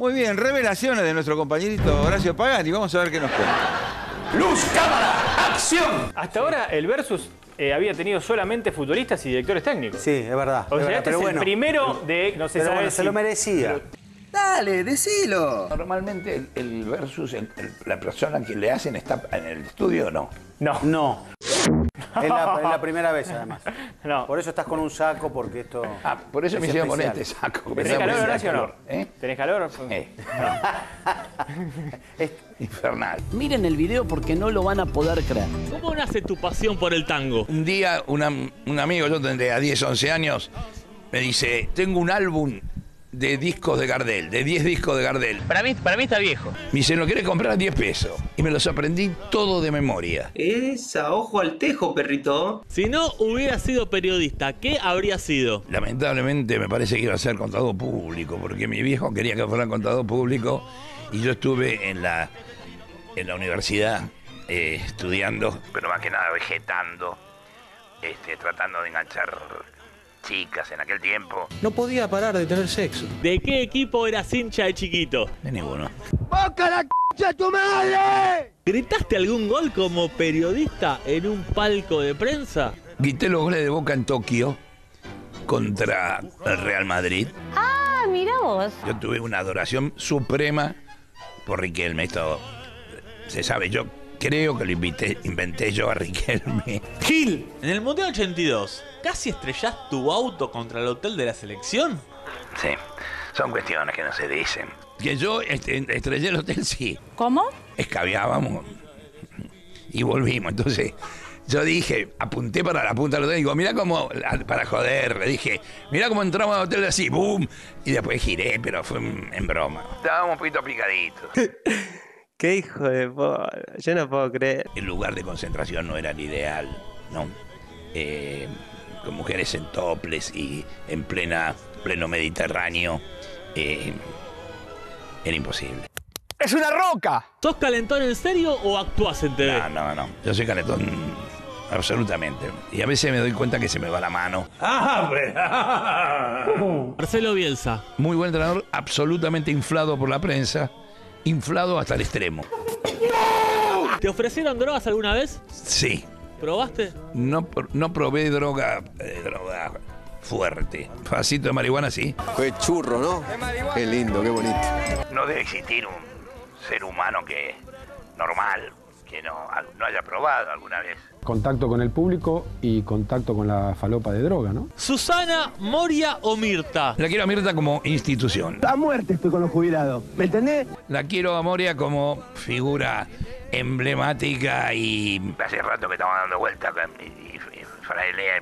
Muy bien, revelaciones de nuestro compañerito Horacio Pagani. Vamos a ver qué nos cuenta. ¡Luz, cámara, acción! Hasta ahora el Versus había tenido solamente futbolistas y directores técnicos. Sí, es verdad. O sea, es verdad, este es bueno, el primero de... No sé, pero bueno, se lo merecía. Pero... Dale, decilo. Normalmente el Versus, la persona que le hacen está en el estudio o no. No. No. Es la primera vez, además. No. Por eso estás con un saco, porque esto... Ah, por eso me hicieron con este saco. ¿Tenés calor, Horacio, o no? ¿Eh? ¿Tenés calor? No. Es infernal. Miren el video porque no lo van a poder creer. ¿Cómo nace tu pasión por el tango? Un día, un amigo, yo tendría 10, 11 años, me dice, tengo un álbum de discos de Gardel, de 10 discos de Gardel. Para mí está viejo. Me dice, ¿lo querés comprar a 10 pesos? Y me los aprendí todo de memoria. Esa, ojo al tejo, perrito. Si no hubiera sido periodista, ¿qué habría sido? Lamentablemente me parece que iba a ser contador público, porque mi viejo quería que fuera contador público y yo estuve en la universidad estudiando, pero más que nada vegetando, tratando de enganchar chicas en aquel tiempo. No podía parar de tener sexo. ¿De qué equipo eras hincha de chiquito? De ninguno. ¡Boca la c*** de tu madre! ¿Gritaste algún gol como periodista en un palco de prensa? Grité los goles de Boca en Tokio contra el Real Madrid. ¡Ah, mirá vos! Yo tuve una adoración suprema por Riquelme. Esto se sabe, yo creo que lo inventé yo a Riquelme. Gil, en el Mundial 82, ¿casi estrellás tu auto contra el hotel de la selección? Sí, son cuestiones que no se dicen. Que yo estrellé el hotel, sí. ¿Cómo? Escabeábamos y volvimos. Entonces yo dije, apunté para la punta del hotel y digo, mirá cómo, para joder, le dije, mirá cómo entramos al hotel así, boom. Y después giré, pero fue en broma. Estábamos un poquito picaditos. ¡Qué hijo de puta! Yo no puedo creer. El lugar de concentración no era el ideal, ¿no? Con mujeres en toples y en pleno Mediterráneo. Era imposible. ¡Es una roca! ¿Sos calentón en serio o actuás en TV? No. Yo soy calentón absolutamente. Y a veces me doy cuenta que se me va la mano. Marcelo Bielsa. Muy buen entrenador, absolutamente inflado por la prensa. Inflado hasta el extremo. ¡No! ¿Te ofrecieron drogas alguna vez? Sí. ¿Probaste? No probé droga fuerte. Facito de marihuana, sí. Fue churro, ¿no? Qué lindo, qué bonito. No debe existir un ser humano que normal, que no haya probado alguna vez. Contacto con el público y contacto con la falopa de droga, ¿no? ¿Susana, Moria o Mirta? La quiero a Mirta como institución. A muerte estoy con los jubilados, ¿me entendés? La quiero a Moria como figura emblemática y... Hace rato que estamos dando vueltas y fraelea,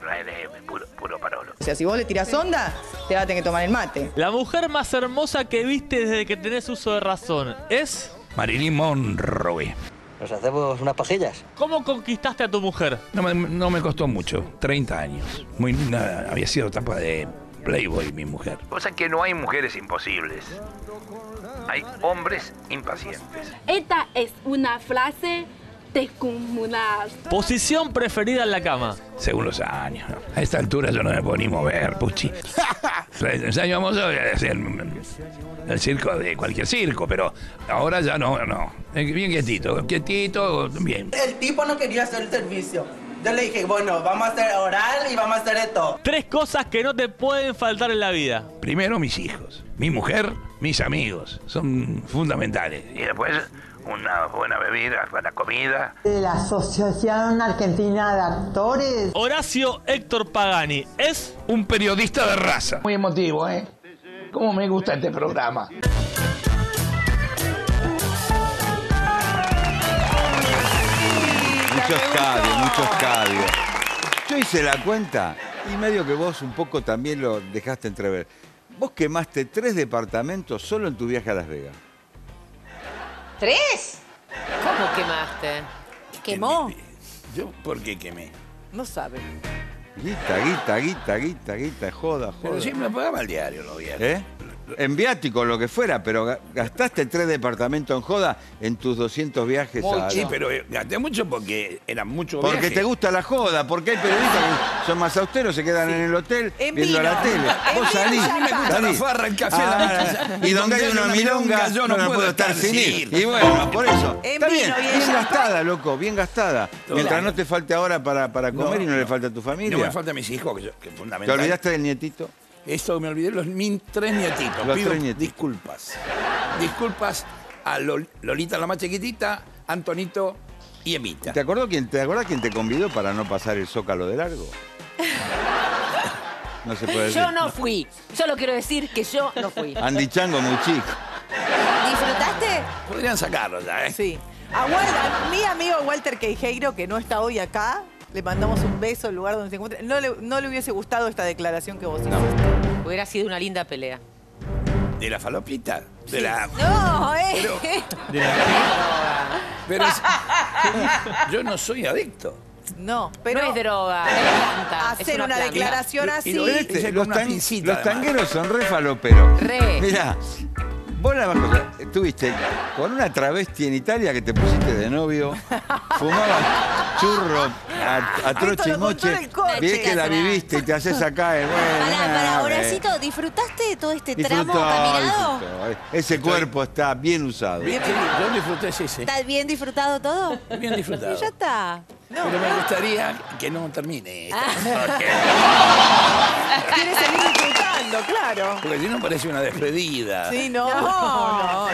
puro parolo. O sea, si vos le tirás onda, te va a tener que tomar el mate. La mujer más hermosa que viste desde que tenés uso de razón es... Marilyn Monroe. ¿Nos hacemos unas pajillas? ¿Cómo conquistaste a tu mujer? No me costó mucho, 30 años. Muy linda, había sido tapa de Playboy mi mujer. Cosa que no hay mujeres imposibles, hay hombres impacientes. Esta es una frase descomunal. ¿Posición preferida en la cama? Según los años, ¿no? A esta altura yo no me puedo ni mover, puchi. Los años vamos a hacer el circo de cualquier circo, pero ahora ya no. Bien quietito, bien. El tipo no quería hacer el servicio. Yo le dije, bueno, vamos a hacer oral y vamos a hacer esto. 3 cosas que no te pueden faltar en la vida. Primero, mis hijos. Mi mujer, mis amigos. Son fundamentales. Y después, una buena bebida, buena comida. La Asociación Argentina de Actores. Horacio Héctor Pagani es... un periodista de raza. Muy emotivo, ¿eh? Cómo me gusta este programa. Muchos cambios. Yo hice la cuenta y medio que vos un poco también lo dejaste entrever. Vos quemaste 3 departamentos solo en tu viaje a Las Vegas. ¿3? ¿Cómo quemaste? ¿Quemó? ¿Yo por qué quemé? No sabe. Guita, joda. Pero siempre me pagaba el diario los viernes. ¿Eh? en viático, lo que fuera, pero gastaste 3 departamentos en joda en tus 200 viajes. Sí, pero gasté mucho porque eran muchos viajes. Porque te gusta la joda, porque hay periodistas que son más austeros, se quedan en el hotel viendo la tele. Vos salís. A mí me gusta la farra, el café, y donde hay una milonga, yo no puedo estar sin ir. Y bueno, por eso. Está bien, bien gastada, loco, bien gastada. Mientras no te falte ahora para comer y no le falte a tu familia. No me falta a mis hijos, que es fundamental. ¿Te olvidaste del nietito? Eso me olvidé, mis 3 nietitos. Los pido 3 nietitos. Disculpas. Disculpas a Lolita, la más chiquitita, Antonito y Emita. ¿Te acordás quién te convidó para no pasar el zócalo de largo? No se puede decir. Yo no fui. Solo quiero decir que yo no fui. Andy Chango, muy chico. ¿Disfrutaste? Podrían sacarlo ya, ¿eh? Sí. A mi amigo Walter Queijeiro, que no está hoy acá, le mandamos un beso al lugar donde se encuentra. No le hubiese gustado esta declaración que vos hiciste. No. Hubiera sido una linda pelea. ¿De la falopita? Sí. De la... No, de la... Pero es... Yo no soy adicto. No, pero... No es droga, es planta. Hacer una declaración así... Los tangueros son re faloperos. Re. Mirá, vos la cosa, estuviste con una travesti en Italia que te pusiste de novio, fumabas churro a troche y moche, bien que la viviste y te haces acá. Para Horacito, ¿disfrutaste de todo este tramo caminado? Ese cuerpo está bien usado. Yo disfruté ese. ¿Está bien disfrutado todo? Bien disfrutado. Y ya está. No, pero me gustaría que no termine. Quiere seguir disfrutando, claro. Porque si no parece una despedida. Sí, no.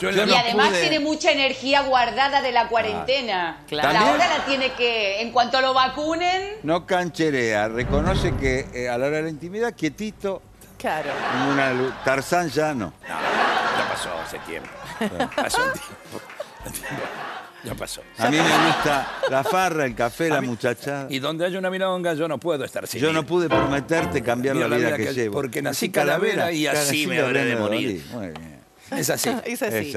Yo y además tiene mucha energía guardada de la cuarentena. Claro. La hora la tiene que, en cuanto lo vacunen... No cancherea, reconoce que a la hora de la intimidad, quietito. Claro. Tarzán ya no. No, ya pasó hace tiempo. Hace un tiempo. Ya pasó. A mí me gusta la farra, el café, la muchachada. Y donde hay una milonga yo no puedo estar sin Yo no pude prometerte cambiar la vida que llevo. Porque nací calavera y así me habré de morir. Muy bien. Es así. Es así.